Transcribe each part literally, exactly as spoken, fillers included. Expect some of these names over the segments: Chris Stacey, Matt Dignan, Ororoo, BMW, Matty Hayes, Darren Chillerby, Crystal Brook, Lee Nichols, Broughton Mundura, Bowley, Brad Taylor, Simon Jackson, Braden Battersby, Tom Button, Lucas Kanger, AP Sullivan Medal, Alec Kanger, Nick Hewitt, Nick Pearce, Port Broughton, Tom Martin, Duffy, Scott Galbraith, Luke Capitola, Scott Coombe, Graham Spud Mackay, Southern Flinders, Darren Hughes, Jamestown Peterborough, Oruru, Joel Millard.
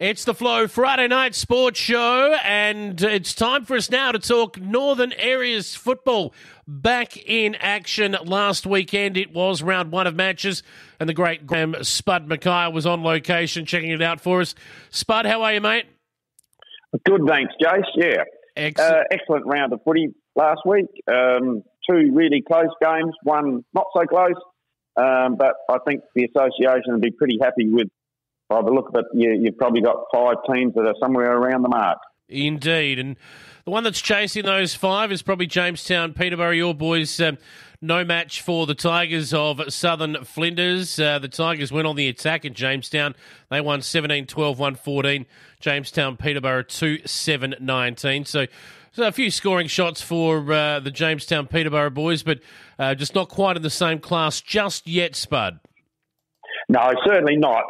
It's the Flow Friday Night Sports Show, and it's time for us now to talk Northern Areas Football. Back in action last weekend, it was round one of matches, and the great Graham Spud Mackay was on location checking it out for us. Spud, how are you, mate? Good, thanks, Jace. Yeah. Excellent, uh, excellent round of footy last week. Um, two really close games, one not so close, um, but I think the association would be pretty happy with. By the look of it, you, you've probably got five teams that are somewhere around the mark. Indeed. And the one that's chasing those five is probably Jamestown Peterborough. Your boys, um, no match for the Tigers of Southern Flinders. Uh, the Tigers went on the attack at Jamestown. They won seventeen twelve, one fourteen. Jamestown Peterborough two seven nineteen. So, so a few scoring shots for uh, the Jamestown Peterborough boys, but uh, just not quite in the same class just yet, Spud. No, certainly not.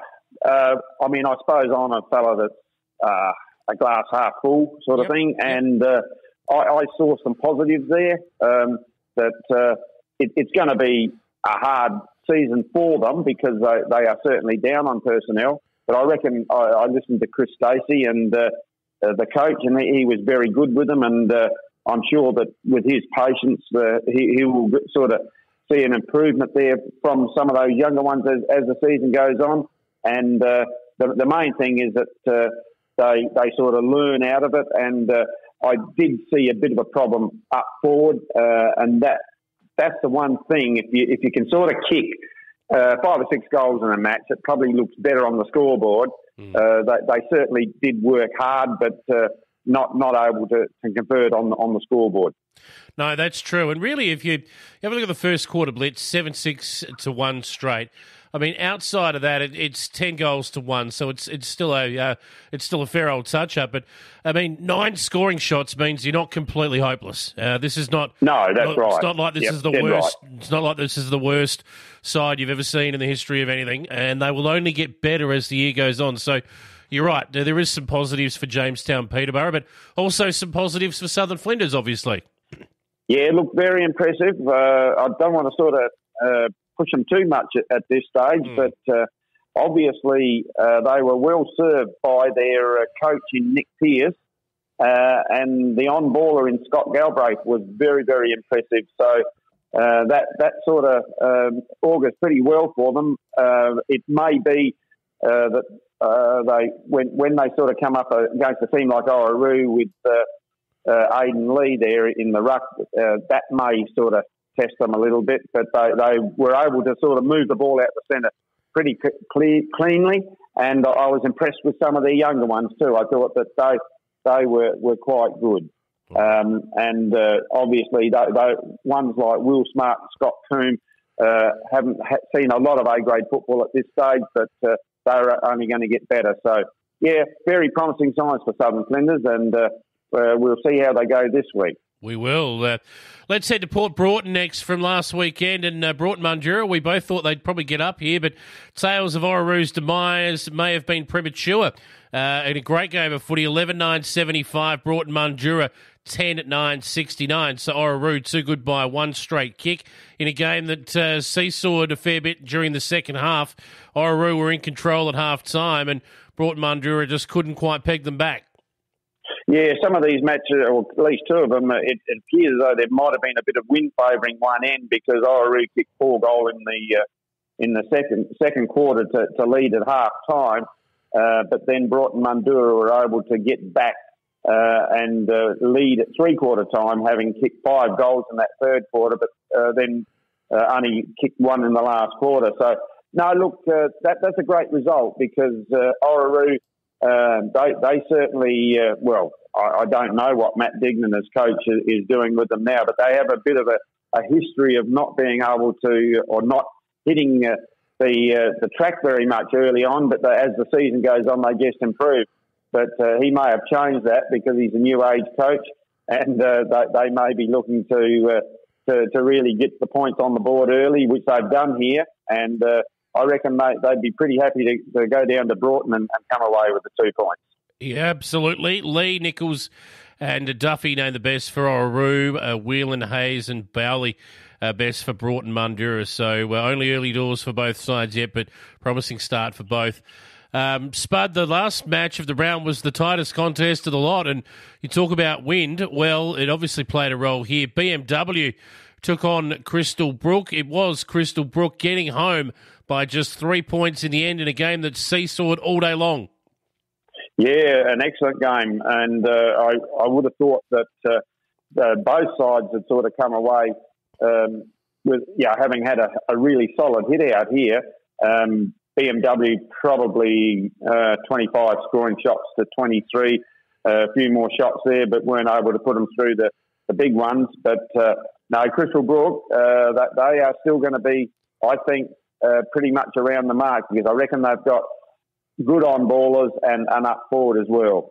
Uh, I mean, I suppose I'm a fellow that's uh, a glass half full sort of yep, thing, yep. and uh, I, I saw some positives there. Um, that uh, it, it's going to be a hard season for them because they, they are certainly down on personnel. But I reckon I, I listened to Chris Stacey and uh, uh, the coach, and he was very good with them. And uh, I'm sure that with his patience, uh, he, he will sort of see an improvement there from some of those younger ones as, as the season goes on. And uh, the, the main thing is that uh, they they sort of learn out of it. And uh, I did see a bit of a problem up forward, uh, and that that's the one thing. If you if you can sort of kick uh, five or six goals in a match, it probably looks better on the scoreboard. Mm. Uh, they, they certainly did work hard, but uh, not not able to, to convert on on the scoreboard. No, that's true. And really, if you, you have a look at the first quarter blitz, seven six to one straight. I mean, outside of that, it, it's ten goals to one, so it's it's still a uh, it's still a fair old touch up. But I mean, nine scoring shots means you're not completely hopeless. Uh, this is not no, that's not, right. It's not like this yep, is the worst. Right. It's not like this is the worst side you've ever seen in the history of anything, and they will only get better as the year goes on. So you're right. There is some positives for Jamestown Peterborough, but also some positives for Southern Flinders, obviously. Yeah, look, very impressive. Uh, I don't want to sort of. Uh, push them too much at, at this stage, mm. but uh, obviously uh, they were well served by their uh, coach in Nick Pearce, uh, and the on-baller in Scott Galbraith was very, very impressive. So uh, that that sort of um, augurs pretty well for them. Uh, it may be uh, that uh, they when when they sort of come up against a team like Oruru with uh, uh, Aiden Lee there in the ruck, uh, that may sort of test them a little bit, but they, they were able to sort of move the ball out the centre pretty clear, cleanly, and I was impressed with some of the younger ones too. I thought that they they were, were quite good. Um, and uh, obviously, they, they, ones like Will Smart and Scott Coombe uh, haven't ha- seen a lot of A-grade football at this stage, but uh, they're only going to get better. So, yeah, very promising signs for Southern Flinders, and uh, uh, we'll see how they go this week. We will. Uh, let's head to Port Broughton next from last weekend. And uh, Broughton Mundura, we both thought they'd probably get up here, but tales of Oruru's demise may have been premature. Uh, in a great game of footy, eleven nine seventy-five, Broughton Mundura ten nine sixty-nine. So Oruru too good by one straight kick in a game that uh, seesawed a fair bit during the second half. Oruru were in control at half-time, and Broughton Mundura just couldn't quite peg them back. Yeah, some of these matches, or at least two of them, it, it appears as though there might have been a bit of wind favouring one end because Oruru kicked four goal in the uh, in the second second quarter to, to lead at half time, uh, but then Broughton Mundura were able to get back uh, and uh, lead at three quarter time, having kicked five goals in that third quarter, but uh, then uh, only kicked one in the last quarter. So no, look, uh, that that's a great result because uh, Oruru. Uh, they, they certainly, uh, well, I, I don't know what Matt Dignan as coach is, is doing with them now, but they have a bit of a, a history of not being able to or not hitting uh, the uh, the track very much early on, but they, as the season goes on, they just improve. But uh, he may have changed that because he's a new age coach, and uh, they, they may be looking to, uh, to to really get the points on the board early, which they've done here, and uh, I reckon, mate, they'd be pretty happy to, to go down to Broughton and, and come away with the two points. Yeah, absolutely. Lee Nichols and Duffy named the best for Oruru, uh, Whelan Hayes and Bowley uh, best for Broughton Mundura. So uh, only early doors for both sides yet, but promising start for both. Um, Spud, the last match of the round was the tightest contest of the lot, and you talk about wind. Well, it obviously played a role here. B M W took on Crystal Brook. It was Crystal Brook getting home by just three points in the end in a game that seesawed all day long. Yeah, an excellent game, and uh, I, I would have thought that uh, uh, both sides had sort of come away um, with, yeah, having had a, a really solid hit out here. Um, B M W probably uh, twenty-five scoring shots to twenty-three, uh, a few more shots there, but weren't able to put them through the, the big ones. But uh, no, Crystal Brook, uh, that they are still going to be, I think, uh, pretty much around the mark, because I reckon they've got good on ballers and, and up forward as well.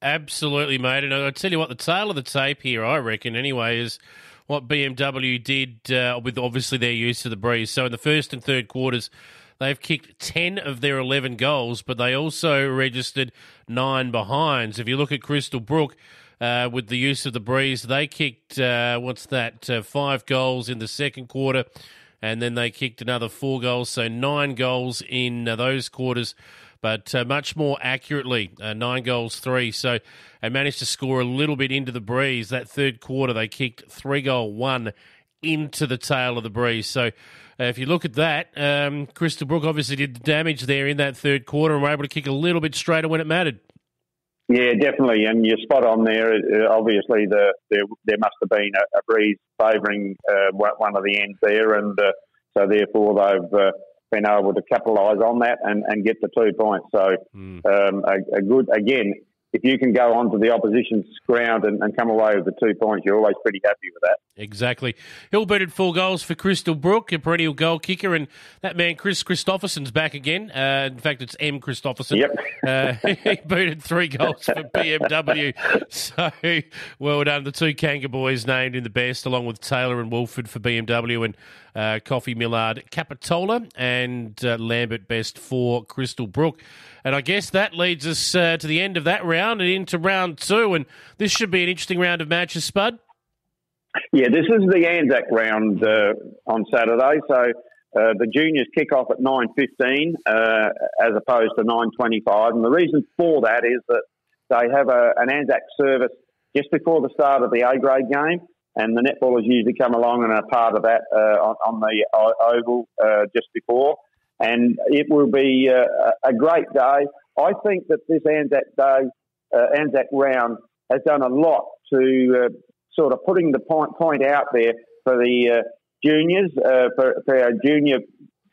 Absolutely, mate. And I'll tell you what, the tail of the tape here, I reckon anyway, is what B M W did uh, with obviously their use of the breeze. So in the first and third quarters, they've kicked ten of their eleven goals, but they also registered nine behinds. If you look at Crystal Brook, uh, with the use of the breeze, they kicked, uh, what's that, uh, five goals in the second quarter, and then they kicked another four goals, so nine goals in uh, those quarters, but uh, much more accurately, uh, nine goals, three. So they managed to score a little bit into the breeze. That third quarter, they kicked three goal one into the tail of the breeze. So Uh, if you look at that, um, Crystal Brook obviously did the damage there in that third quarter and were able to kick a little bit straighter when it mattered. Yeah, definitely, and you're spot on there. Uh, obviously, the, the, there must have been a, a breeze favouring uh, one of the ends there, and uh, so therefore they've uh, been able to capitalise on that and, and get the two points. So mm. um, a, a good, again, if you can go onto the opposition's ground and, and come away with the two points, you're always pretty happy with that. Exactly. Hill booted four goals for Crystal Brook, a perennial goal kicker, and that man Chris Christofferson's back again. Uh, in fact, it's M. Christofferson. Yep. Uh, he booted three goals for B M W. So, well done. The two Kanger boys named in the best, along with Taylor and Wilford for B M W, and uh, Coffee, Millard, Capitola, and uh, Lambert best for Crystal Brook. And I guess that leads us uh, to the end of that round and into round two. And this should be an interesting round of matches, Spud. Yeah, this is the Anzac round uh, on Saturday. So uh, the juniors kick off at nine fifteen uh, as opposed to nine twenty-five. And the reason for that is that they have a, an Anzac service just before the start of the A-grade game. And the netballers usually come along and are part of that uh, on, on the oval uh, just before. And it will be uh, a great day. I think that this Anzac Day, uh, Anzac round, has done a lot to uh, sort of putting the point point out there for the uh, juniors, uh, for, for our junior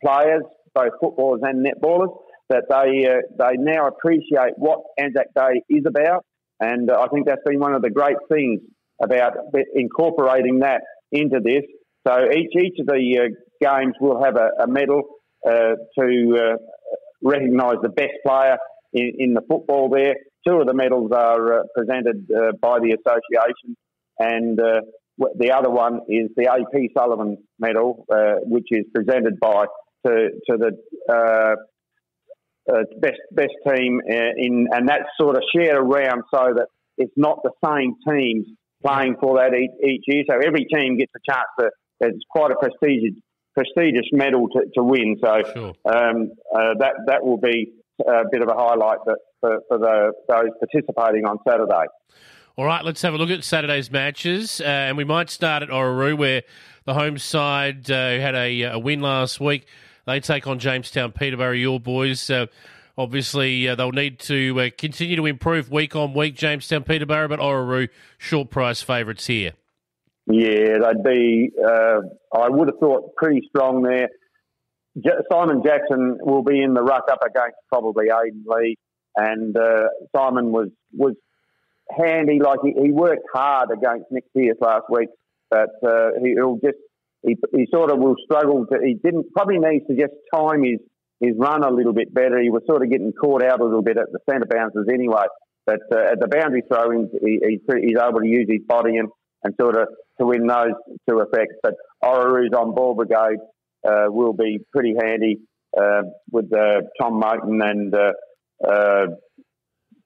players, both footballers and netballers, that they uh, they now appreciate what Anzac Day is about. And uh, I think that's been one of the great things about incorporating that into this. So each each of the uh, games will have a, a medal Uh, to uh, recognise the best player in, in the football there. Two of the medals are uh, presented uh, by the association, and uh, the other one is the A P Sullivan Medal, uh, which is presented by to, to the uh, uh, best best team in, and that's sort of shared around so that it's not the same teams playing for that each, each year. So every team gets a chance to. It's quite a prestigious. prestigious medal to, to win, so sure. um, uh, that that will be a bit of a highlight that, for, for the, those participating on Saturday. All right, let's have a look at Saturday's matches, uh, and we might start at Ororoo, where the home side uh, had a, a win last week. They take on Jamestown Peterborough, your boys. Uh, obviously, uh, they'll need to uh, continue to improve week on week, Jamestown Peterborough, but Ororoo, short price favourites here. Yeah, they'd be, uh, I would have thought, pretty strong there. J- Simon Jackson will be in the ruck up against probably Aiden Lee. And uh, Simon was was handy. Like, he, he worked hard against Nick Pearce last week. But uh, he, he'll just, he, he sort of will struggle to, he didn't, probably needs to just time his, his run a little bit better. He was sort of getting caught out a little bit at the centre bounces anyway. But uh, at the boundary throw-ins, he, he's, he's able to use his body and, and sort of, to win those two effects. But Ororoo's on ball brigade uh, will be pretty handy uh, with uh, Tom Martin and uh, uh,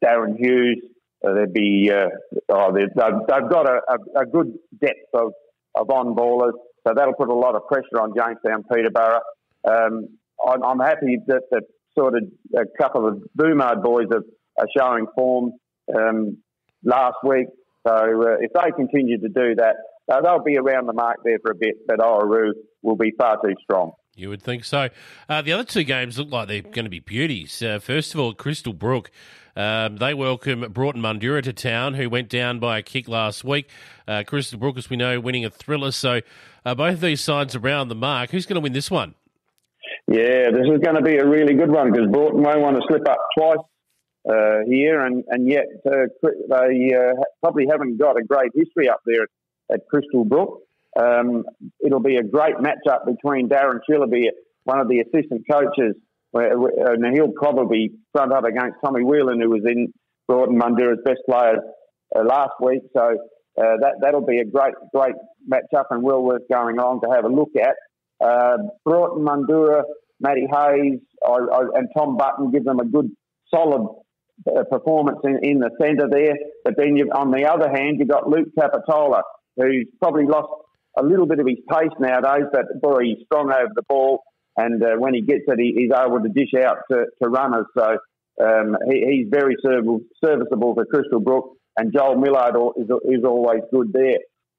Darren Hughes. Uh, there'd be uh, oh, they've, they've got a, a, a good depth of, of on ballers, so that'll put a lot of pressure on Jamestown Peterborough. Um, I'm, I'm happy that, that sort of a couple of Boomard boys are, are showing form um, last week. So uh, if they continue to do that, uh, they'll be around the mark there for a bit, but Orroo will be far too strong. You would think so. Uh, the other two games look like they're going to be beauties. Uh, first of all, Crystal Brook. Um, they welcome Broughton Mundura to town, who went down by a kick last week. Uh, Crystal Brook, as we know, winning a thriller. So uh, both of these sides around the mark. Who's going to win this one? Yeah, this is going to be a really good one because Broughton won't want to slip up twice uh, here, and, and yet uh, they uh, probably haven't got a great history up there at, at Crystal Brook. Um, it'll be a great match-up between Darren Chillerby, one of the assistant coaches, and he'll probably front up against Tommy Whelan, who was in Broughton Mundura's best player uh, last week. So uh, that, that'll be a great, great match-up and well worth going on to have a look at. Uh, Broughton Mundura, Matty Hayes I, I, and Tom Button give them a good, solid uh, performance in, in the centre there. But then you, on the other hand, you've got Luke Capitola, who's probably lost a little bit of his pace nowadays, but boy, he's strong over the ball. And uh, when he gets it, he, he's able to dish out to, to runners. So um, he, he's very serviceable, serviceable for Crystal Brook. And Joel Millard is, is always good there.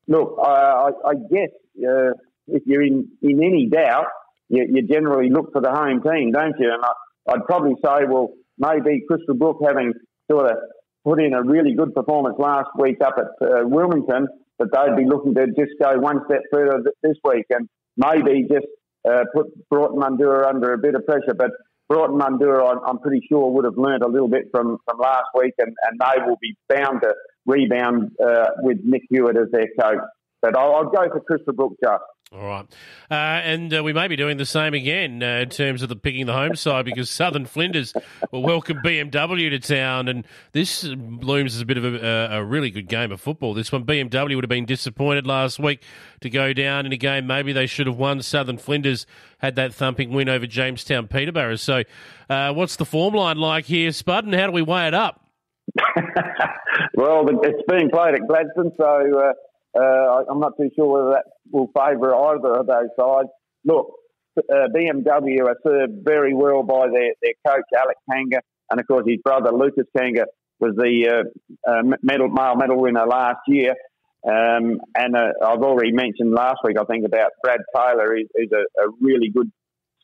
Look, uh, I, I guess uh, if you're in, in any doubt, you, you generally look for the home team, don't you? And I, I'd probably say, well, maybe Crystal Brook, having sort of put in a really good performance last week up at uh, Wilmington, that they'd be looking to just go one step further this week and maybe just uh, put Broughton Mundura under a bit of pressure. But Broughton Mundura, I'm, I'm pretty sure, would have learnt a little bit from, from last week, and, and they will be bound to rebound uh, with Nick Hewitt as their coach. But I'll, I'll go for Crystal Brook, Josh. All right. Uh, and uh, we may be doing the same again uh, in terms of the picking the home side, because Southern Flinders will welcome B M W to town. And this looms as a bit of a, a really good game of football. This one, B M W would have been disappointed last week to go down in a game maybe they should have won. Southern Flinders had that thumping win over Jamestown Peterborough. So uh, what's the form line like here, Spud, and how do we weigh it up? Well, it's being played at Gladstone, so... Uh... Uh, I'm not too sure whether that will favour either of those sides. Look, uh, B M W are served very well by their, their coach, Alec Kanger, and of course his brother, Lucas Kanger, was the uh, uh, medal, male medal winner last year. Um, and uh, I've already mentioned last week, I think, about Brad Taylor, who's he, a, a really good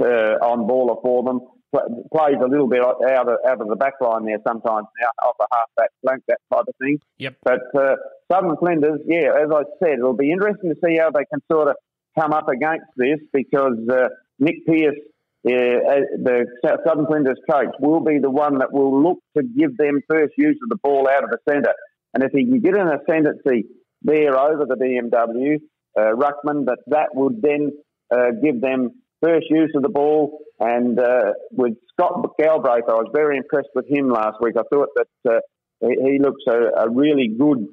uh, on-baller for them. Pl- plays a little bit out of, out of the back line there sometimes, now off the half-back flank, that type of thing. Yep. But uh, Southern Flinders, yeah, as I said, it'll be interesting to see how they can sort of come up against this, because uh, Nick Pearce, uh, the Southern Flinders coach, will be the one that will look to give them first use of the ball out of the centre. And if he can get an ascendancy there over the B M W, uh, Ruckman, but that would then uh, give them first use of the ball. And uh, with Scott Galbraith, I was very impressed with him last week. I thought that uh, he looks a, a really good,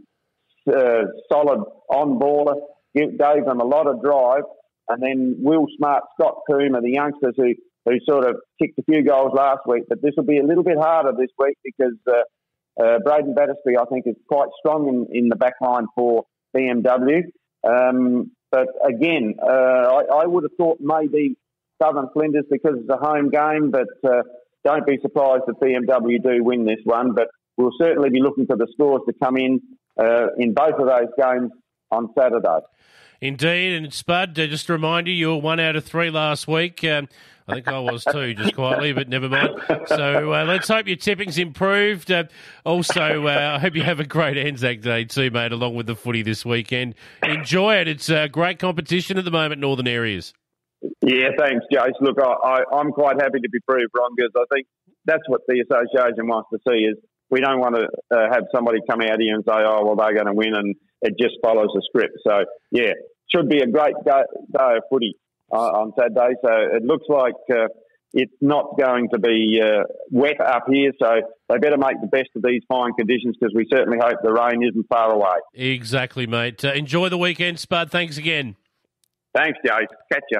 uh, solid on-baller, gave them a lot of drive. And then Will Smart, Scott Coombe are the youngsters who, who sort of kicked a few goals last week. But this will be a little bit harder this week because uh, uh, Braden Battersby, I think, is quite strong in, in the back line for B M W. Um, but again, uh, I, I would have thought maybe Southern Flinders because it's a home game, but uh, don't be surprised if B M W do win this one. But we'll certainly be looking for the scores to come in uh, in both of those games on Saturday. Indeed, and Spud, uh, just to remind you, you were one out of three last week. Um, I think I was too, just quietly, but never mind. So uh, let's hope your tipping's improved. Uh, also, uh, I hope you have a great Anzac Day too, mate, along with the footy this weekend. Enjoy it. It's uh, great competition at the moment, Northern Areas. Yeah, thanks, Jace. Look, I, I, I'm quite happy to be proved wrong because I think that's what the association wants to see is we don't want to uh, have somebody come out here and say, oh, well, they're going to win, and it just follows the script. So, yeah, should be a great day, day of footy uh, on Saturday. So it looks like uh, it's not going to be uh, wet up here, so they better make the best of these fine conditions because we certainly hope the rain isn't far away. Exactly, mate. Uh, enjoy the weekend, Spud. Thanks again. Thanks, Jace. Catch you.